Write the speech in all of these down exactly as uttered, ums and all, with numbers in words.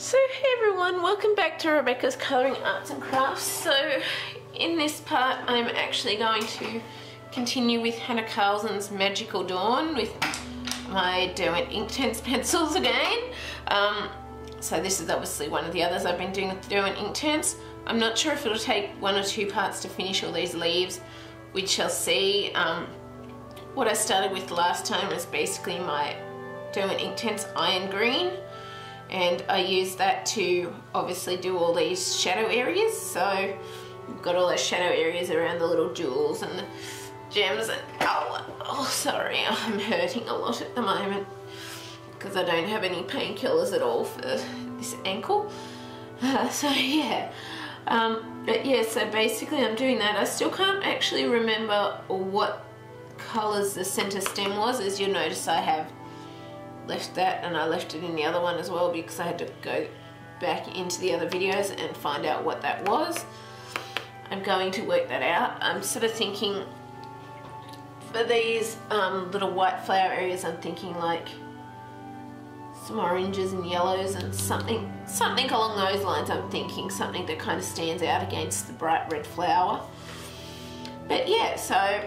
So hey everyone, welcome back to Rebecca's Colouring Arts and Crafts. So in this part I'm actually going to continue with Hannah Karlzon's Magical Dawn with my Derwent Inktense pencils again. Um, so this is obviously one of the others I've been doing with Derwent Inktense. I'm not sure if it'll take one or two parts to finish all these leaves. We shall see. Um, what I started with last time was basically my Derwent Inktense Iron Green. And I use that to obviously do all these shadow areas. So we've got all those shadow areas around the little jewels and the gems and oh, oh sorry, I'm hurting a lot at the moment because I don't have any painkillers at all for this ankle. Uh, so yeah, um, but yeah, so basically I'm doing that. I still can't actually remember what colours the centre stem was. As you'll notice, I have left that, and I left it in the other one as well because I had to go back into the other videos and find out what that was. I'm going to work that out. I'm sort of thinking for these um, little white flower areas, I'm thinking like some oranges and yellows and something something along those lines. I'm thinking something that kind of stands out against the bright red flower. But yeah, so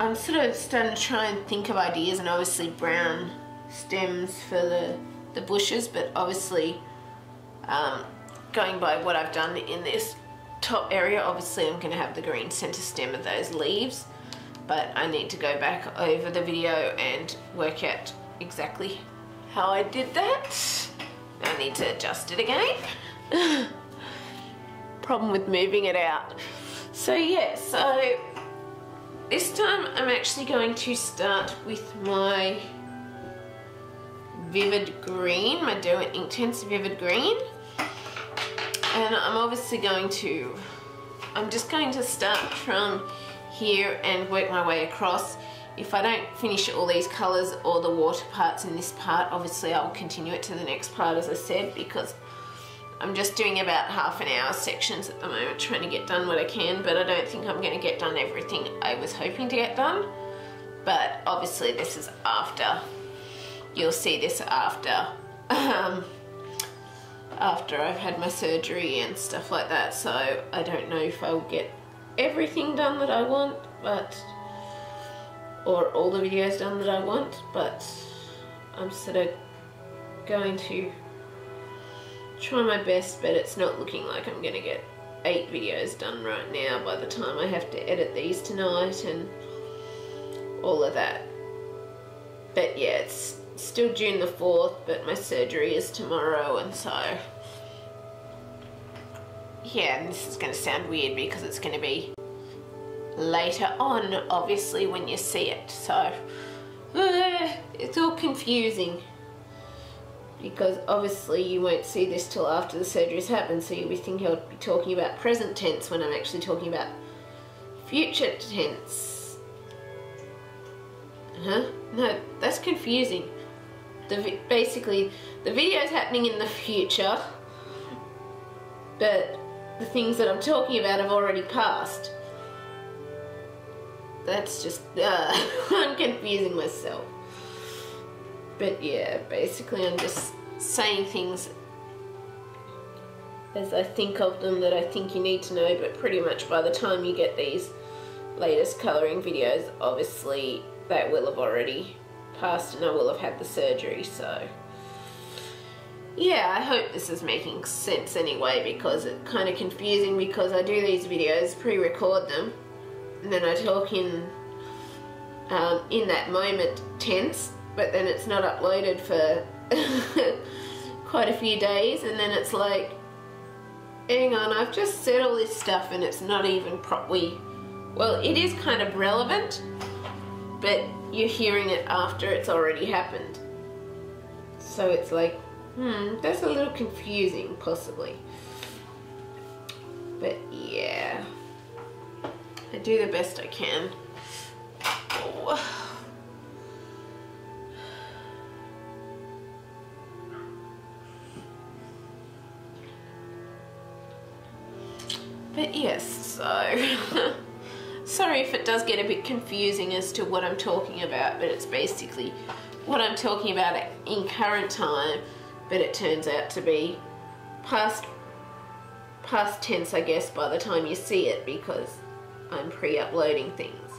I'm sort of starting to try and think of ideas, and obviously brown stems for the, the bushes, but obviously um, going by what I've done in this top area, obviously I'm going to have the green centre stem of those leaves, but I need to go back over the video and work out exactly how I did that. I need to adjust it again. Problem with moving it out. So yeah, so this time I'm actually going to start with my Vivid Green, my Derwent Inktense Vivid Green. And I'm obviously going to, I'm just going to start from here and work my way across. If I don't finish all these colours or the water parts in this part, obviously I'll continue it to the next part, as I said, because I'm just doing about half an hour sections at the moment, trying to get done what I can, but I don't think I'm going to get done everything I was hoping to get done. But obviously this is after, you'll see this after, um, after I've had my surgery and stuff like that, so I don't know if I'll get everything done that I want, but, or all the videos done that I want, but I'm sort of going to try my best, but it's not looking like I'm gonna get eight videos done right now by the time I have to edit these tonight and all of that. But yeah, it's still June the fourth, but my surgery is tomorrow, and so yeah, and this is gonna sound weird because it's gonna be later on obviously when you see it, so uh, it's all confusing, because obviously you won't see this till after the surgery's happened, so you'll be thinking I'll be talking about present tense when I'm actually talking about future tense. Huh? No, that's confusing. The, basically, the video's happening in the future, but the things that I'm talking about have already passed. That's just, uh, I'm confusing myself. But yeah, basically I'm just saying things as I think of them that I think you need to know, but pretty much by the time you get these latest colouring videos, obviously that will have already passed and I will have had the surgery, so yeah, I hope this is making sense anyway, because it's kind of confusing because I do these videos, pre-record them, and then I talk in, um, in that moment tense, but then it's not uploaded for quite a few days, and then it's like, hang on, I've just said all this stuff and it's not even properly, well, it is kind of relevant, but you're hearing it after it's already happened. So it's like, hmm, that's a little confusing, possibly. But yeah, I do the best I can. Oh. But yes, so sorry if it does get a bit confusing as to what I'm talking about, but it's basically what I'm talking about in current time but it turns out to be past past tense, I guess, by the time you see it, because I'm pre-uploading things.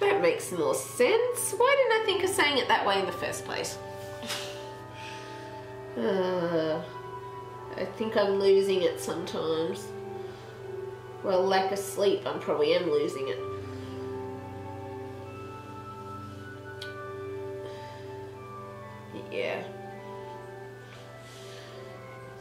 That makes more sense. Why didn't I think of saying it that way in the first place? uh, I think I'm losing it sometimes. Well, lack of sleep, I probably am losing it. Yeah.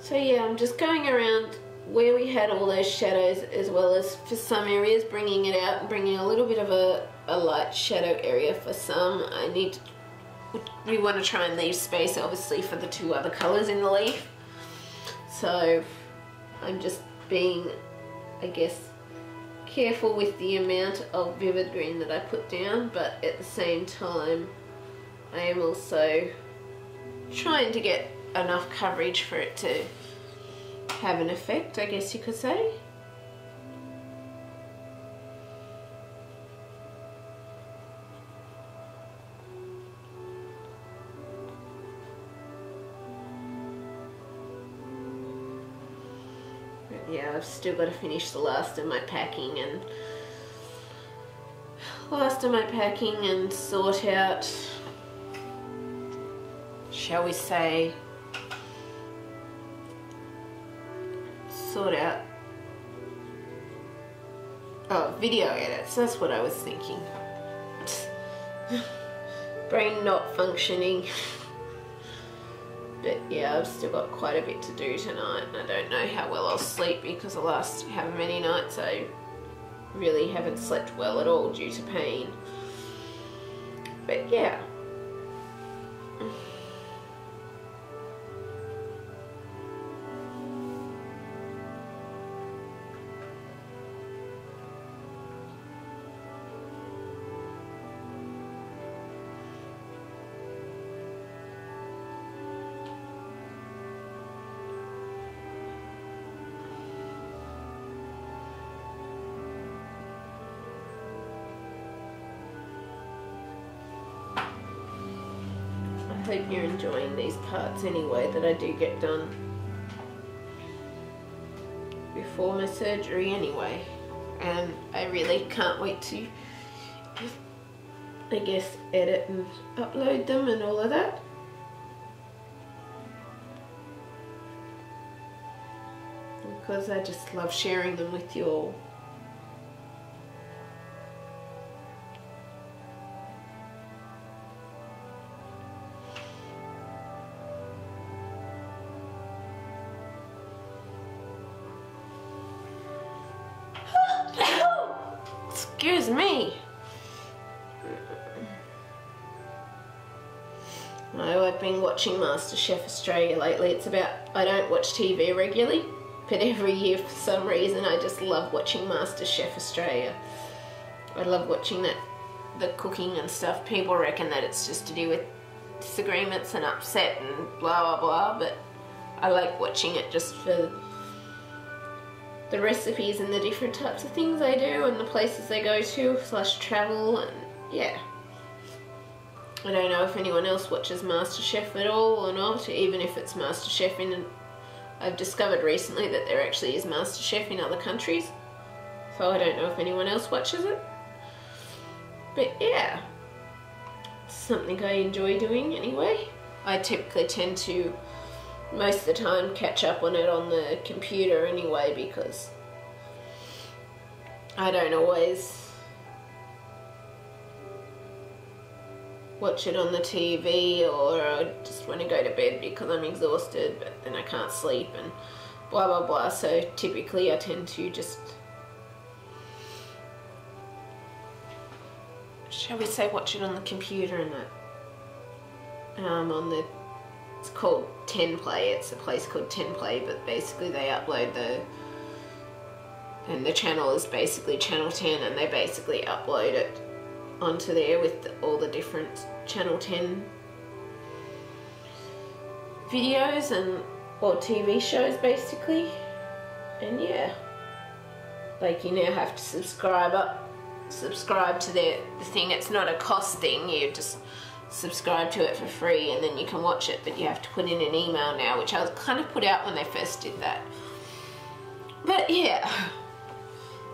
So yeah, I'm just going around where we had all those shadows, as well as for some areas bringing it out and bringing a little bit of a, a light shadow area for some. I need to, we want to try and leave space obviously for the two other colours in the leaf, so I'm just being, I guess, careful with the amount of vivid green that I put down, but at the same time I am also trying to get enough coverage for it to have an effect, I guess you could say. But yeah, I've still got to finish the last of my packing and last of my packing and sort out, shall we say, sort out oh video edits, that's what I was thinking. Brain not functioning. But yeah, I've still got quite a bit to do tonight, and I don't know how well I'll sleep because the last how many nights I really haven't slept well at all due to pain. But yeah. I hope you're enjoying these parts anyway that I do get done before my surgery anyway, and I really can't wait to, I guess, edit and upload them and all of that. Because I just love sharing them with you all. Excuse me. No, I've been watching MasterChef Australia lately. It's about, I don't watch T V regularly, but every year for some reason I just love watching MasterChef Australia. I love watching that, the cooking and stuff. People reckon that it's just to do with disagreements and upset and blah blah blah, but I like watching it just for the recipes and the different types of things they do and the places they go to slash travel. And yeah, I don't know if anyone else watches MasterChef at all or not, even if it's MasterChef in, I've discovered recently that there actually is MasterChef in other countries, so I don't know if anyone else watches it, but yeah, it's something I enjoy doing anyway. I typically tend to most of the time catch up on it on the computer anyway, because I don't always watch it on the T V, or I just want to go to bed because I'm exhausted, but then I can't sleep and blah blah blah, so typically I tend to just, shall we say, watch it on the computer and that um, on the it's called Ten Play. It's a place called Ten Play, but basically they upload the, and the channel is basically Channel Ten, and they basically upload it onto there with the, all the different Channel Ten videos and or T V shows basically. And yeah, like you now have to subscribe up, subscribe to their the thing. It's not a cost thing. You just subscribe to it for free and then you can watch it, but you have to put in an email now, which I was kind of put out when they first did that. But yeah,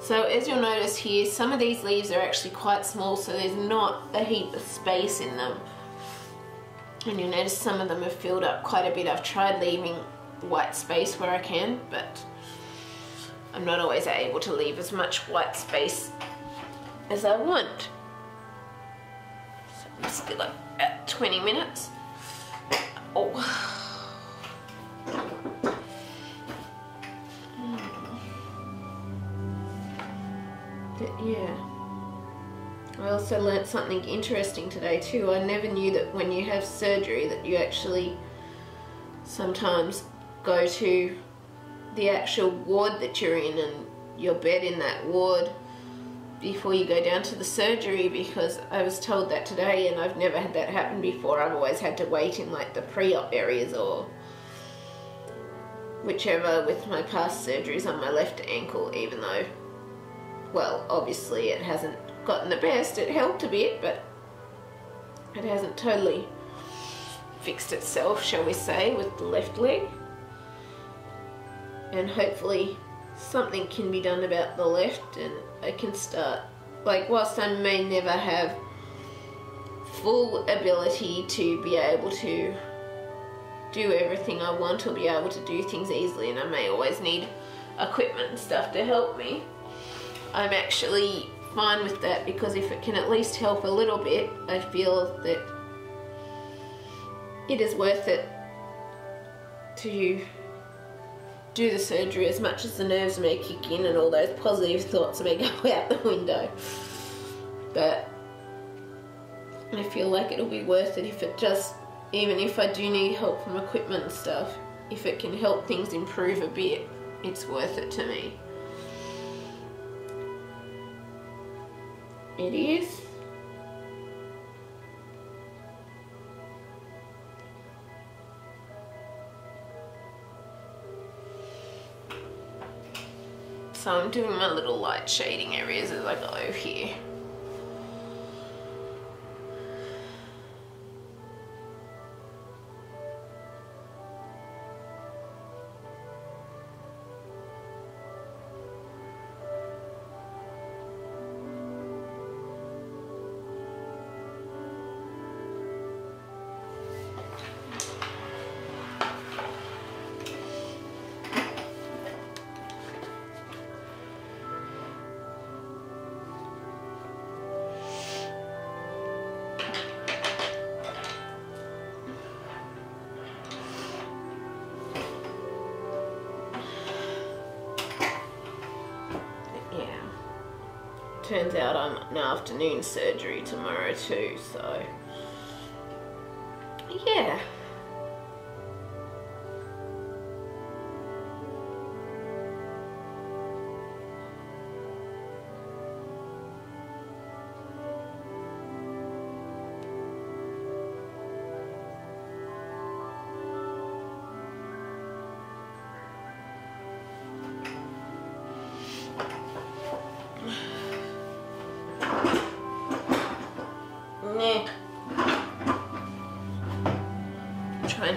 so as you'll notice here, some of these leaves are actually quite small, so there's not a heap of space in them, and you'll notice some of them have filled up quite a bit. I've tried leaving white space where I can, but I'm not always able to leave as much white space as I want. So I'm still at twenty minutes. Oh. But yeah, I also learnt something interesting today too. I never knew that when you have surgery that you actually sometimes go to the actual ward that you're in and your bed in that ward before you go down to the surgery, because I was told that today and I've never had that happen before. I've always had to wait in like the pre-op areas or whichever with my past surgeries on my left ankle, even though, well, obviously it hasn't gotten the best. It helped a bit, but it hasn't totally fixed itself, shall we say, with the left leg. And hopefully something can be done about the left and I can start, like, whilst I may never have full ability to be able to do everything I want or be able to do things easily, and I may always need equipment and stuff to help me, I'm actually fine with that, because if it can at least help a little bit, I feel that it is worth it to do the surgery, as much as the nerves may kick in and all those positive thoughts may go out the window. But I feel like it'll be worth it if it just, even if I do need help from equipment and stuff, if it can help things improve a bit, it's worth it to me. It is. So I'm doing my little light shading areas as I go here. Turns out I'm an afternoon surgery tomorrow too, so yeah.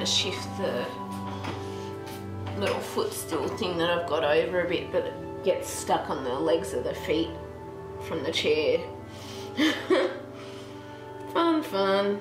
Shift the little footstool thing that I've got over a bit, but it gets stuck on the legs of the feet from the chair. Fun, fun.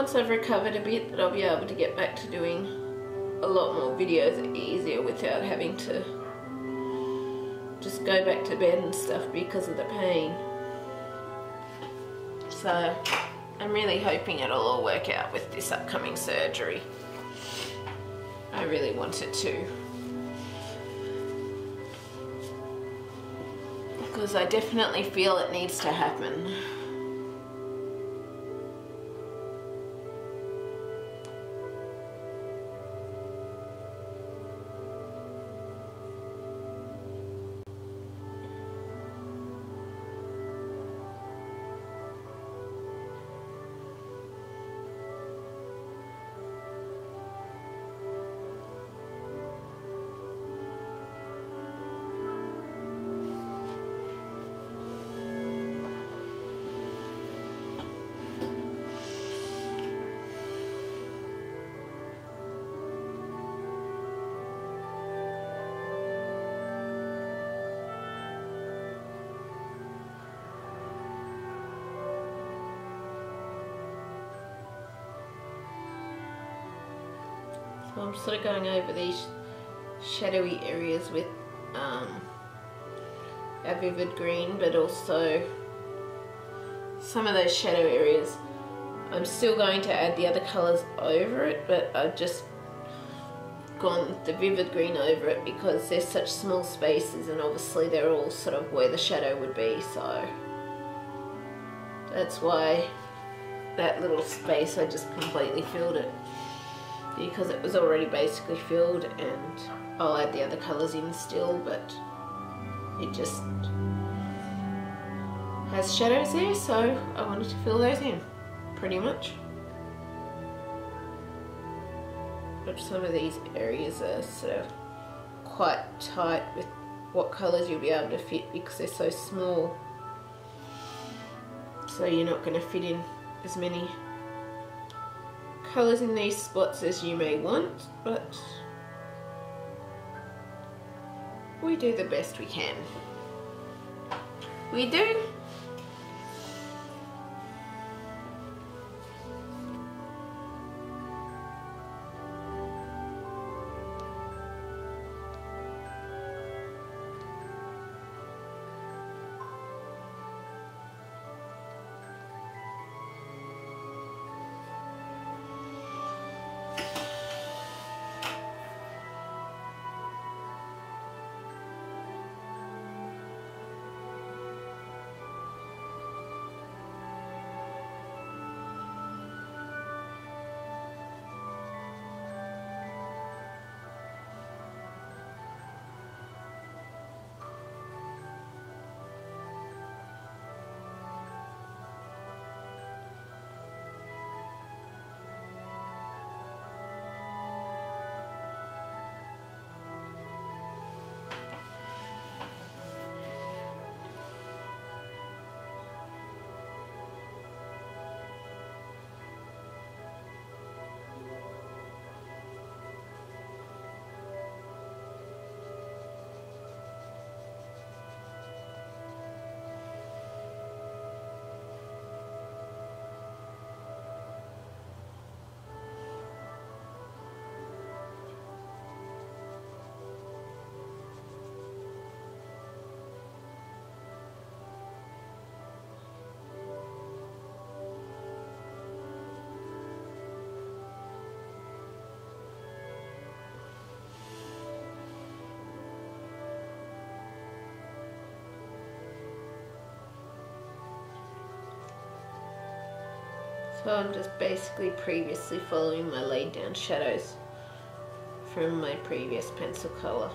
once I've recovered a bit that I'll be able to get back to doing a lot more videos easier without having to just go back to bed and stuff because of the pain. So I'm really hoping it'll all work out with this upcoming surgery. I really want it to, because I definitely feel it needs to happen. So I'm sort of going over these shadowy areas with um, our Vivid Green, but also some of those shadow areas I'm still going to add the other colours over it, but I've just gone the Vivid Green over it because they're such small spaces, and obviously they're all sort of where the shadow would be, so that's why that little space I just completely filled it, because it was already basically filled, and I'll add the other colours in still, but it just has shadows there, so I wanted to fill those in pretty much. But some of these areas are sort of quite tight with what colours you'll be able to fit because they're so small, so you're not going to fit in as many colours in these spots as you may want, but we do the best we can. We do. So I'm just basically previously following my laid down shadows from my previous pencil colour.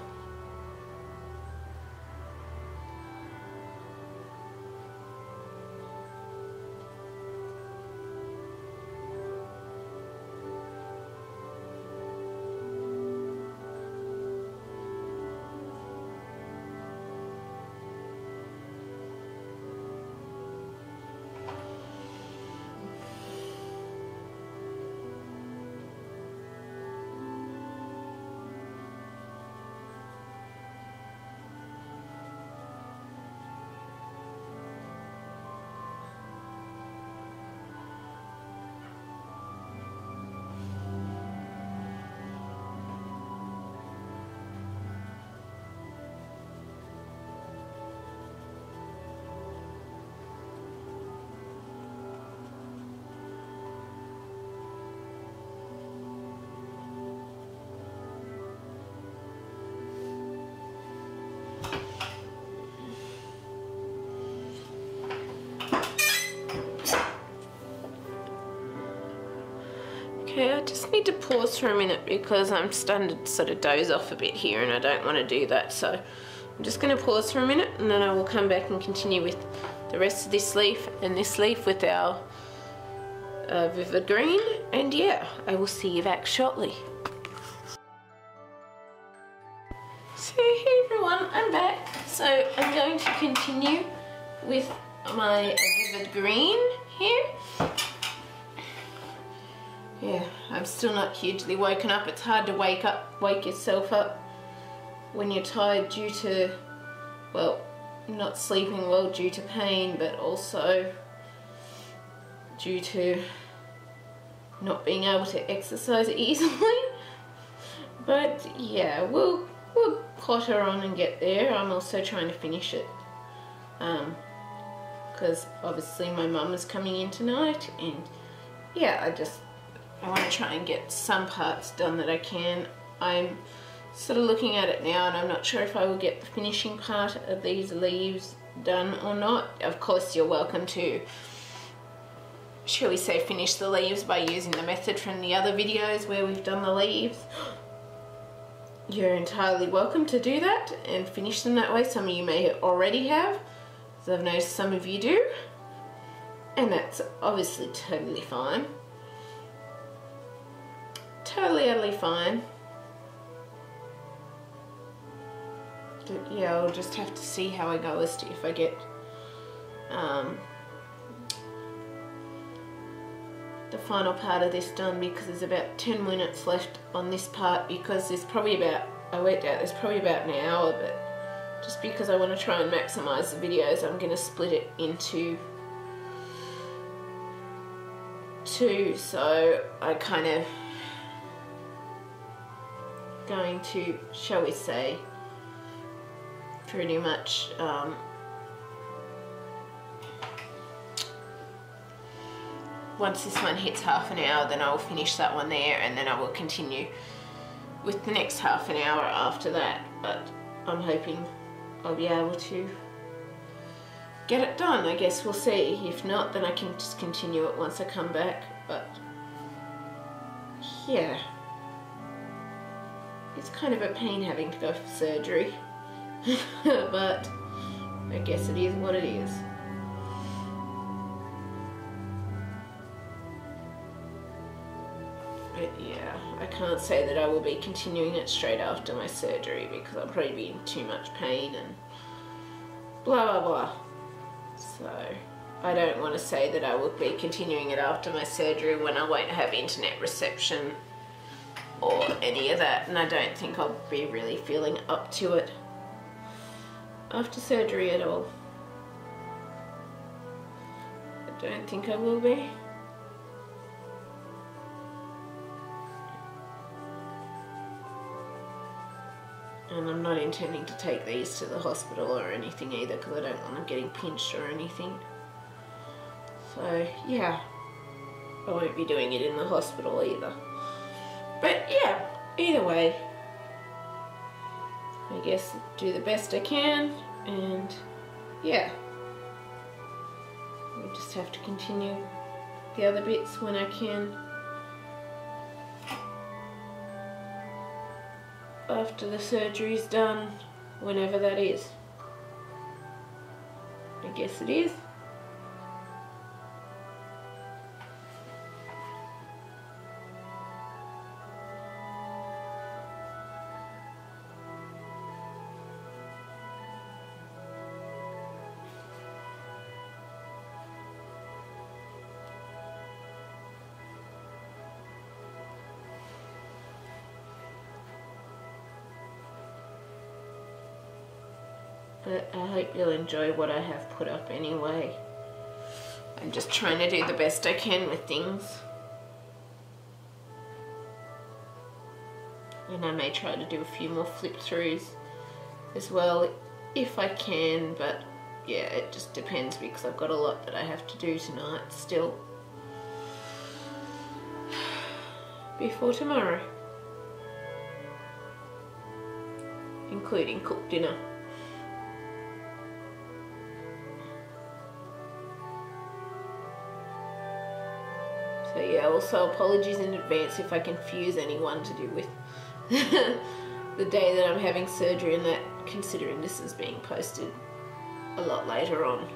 Okay, I just need to pause for a minute because I'm starting to sort of doze off a bit here and I don't want to do that, so I'm just going to pause for a minute and then I will come back and continue with the rest of this leaf and this leaf with our uh, vivid green, and yeah, I will see you back shortly. So hey everyone, I'm back. So I'm going to continue with my vivid green here. Yeah, I'm still not hugely woken up. It's hard to wake up, wake yourself up when you're tired due to, well, not sleeping well due to pain, but also due to not being able to exercise easily. But yeah, we'll we'll potter on and get there. I'm also trying to finish it um, because obviously my mum is coming in tonight, and yeah, I just I want to try and get some parts done that I can. I'm sort of looking at it now and I'm not sure if I will get the finishing part of these leaves done or not. Of course you're welcome to, shall we say, finish the leaves by using the method from the other videos where we've done the leaves. You're entirely welcome to do that and finish them that way. Some of you may already have, so I've noticed some of you do, and that's obviously totally fine. Totally, totally fine. But yeah, I'll just have to see how I go as to if I get um, the final part of this done, because there's about ten minutes left on this part, because there's probably about, I worked out there's probably about an hour, but just because I want to try and maximise the videos, I'm going to split it into two, so I kind of going to, shall we say, pretty much um, once this one hits half an hour, then I'll finish that one there, and then I will continue with the next half an hour after that. But I'm hoping I'll be able to get it done. I guess we'll see. If not, then I can just continue it once I come back. But yeah, it's kind of a pain having to go for surgery, but I guess it is what it is. But yeah, I can't say that I will be continuing it straight after my surgery because I'll probably be in too much pain and blah blah blah. So I don't want to say that I will be continuing it after my surgery when I won't have internet reception or any of that, and I don't think I'll be really feeling up to it after surgery at all. I don't think I will be. And I'm not intending to take these to the hospital or anything either, because I don't want them getting pinched or anything. So yeah, I won't be doing it in the hospital either. But yeah, either way, I guess do the best I can, and yeah, we just have to continue the other bits when I can after the surgery's done, whenever that is. I guess it is. But I hope you'll enjoy what I have put up anyway. I'm just trying to do the best I can with things. And I may try to do a few more flip throughs as well if I can, but yeah, it just depends because I've got a lot that I have to do tonight still before tomorrow, including cook dinner. So yeah, well, so apologies in advance if I confuse anyone to do with the day that I'm having surgery, and that considering this is being posted a lot later on.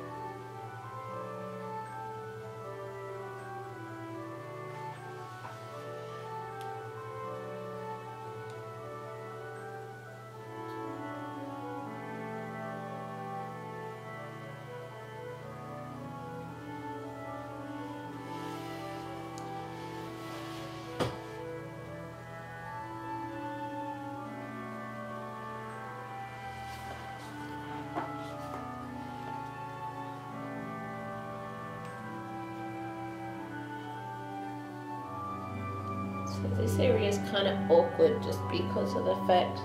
This area is kind of awkward just because of the fact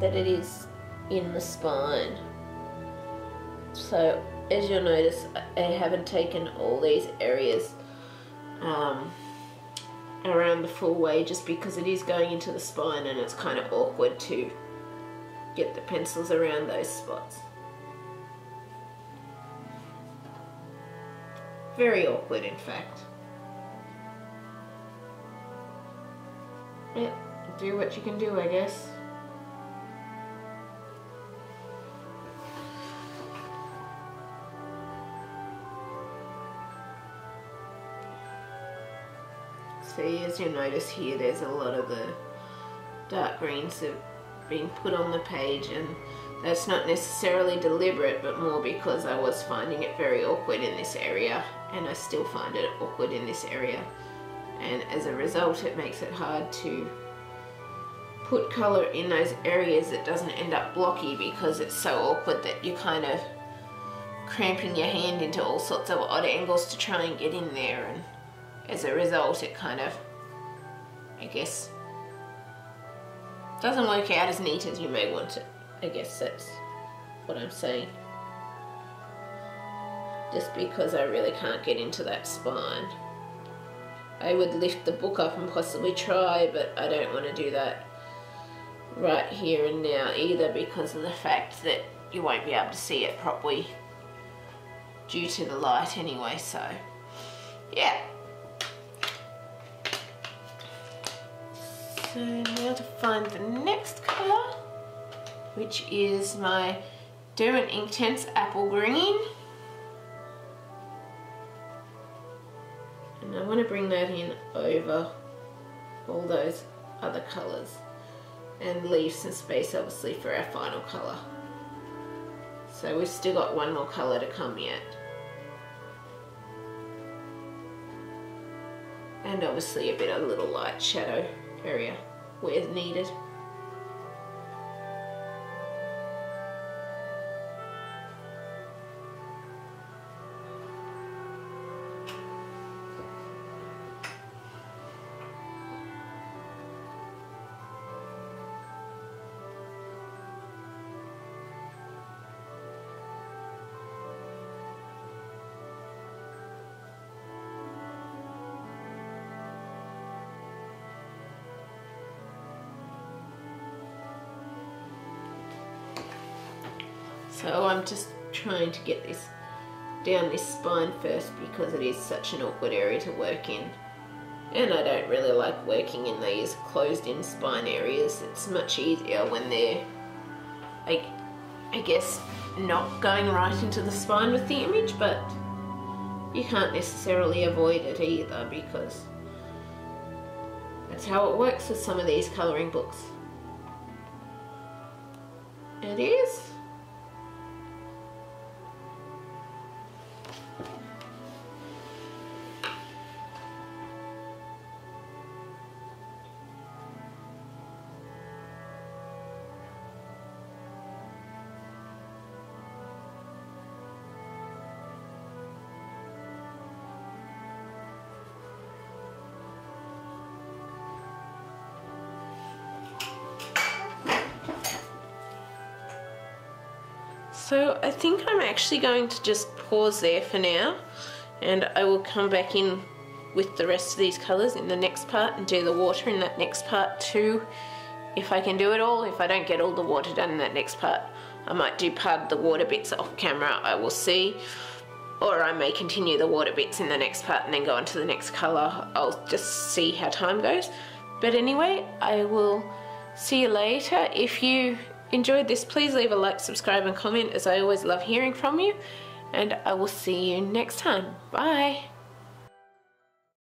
that it is in the spine. So as you'll notice, I haven't taken all these areas um, around the full way just because it is going into the spine, and it's kind of awkward to get the pencils around those spots. Very awkward, in fact. Yeah, do what you can do, I guess. See, as you'll notice here, there's a lot of the dark greens that have been put on the page, and that's not necessarily deliberate, but more because I was finding it very awkward in this area, and I still find it awkward in this area. And as a result, it makes it hard to put colour in those areas that doesn't end up blocky, because it's so awkward that you're kind of cramping your hand into all sorts of odd angles to try and get in there, and as a result it kind of, I guess, doesn't work out as neat as you may want it. I guess that's what I'm saying. Just because I really can't get into that spine. I would lift the book up and possibly try, but I don't want to do that right here and now either, because of the fact that you won't be able to see it properly due to the light anyway, so yeah. So now to find the next colour, which is my Derwent Inktense Apple Green. I want to bring that in over all those other colours and leave some space obviously for our final colour. So we've still got one more colour to come yet. And obviously a bit of a little light shadow area where needed. So I'm just trying to get this down this spine first, because it is such an awkward area to work in, and I don't really like working in these closed in spine areas. It's much easier when they're, like, I guess, not going right into the spine with the image, but you can't necessarily avoid it either, because that's how it works with some of these colouring books. It is. So I think I'm actually going to just pause there for now, and I will come back in with the rest of these colours in the next part and do the water in that next part too, if I can do it all. If I don't get all the water done in that next part, I might do part of the water bits off camera, I will see. or I may continue the water bits in the next part and then go on to the next colour. I'll just see how time goes. But anyway, I will see you later. If you enjoyed this, please leave a like, subscribe and comment, as I always love hearing from you, and I will see you next time. Bye!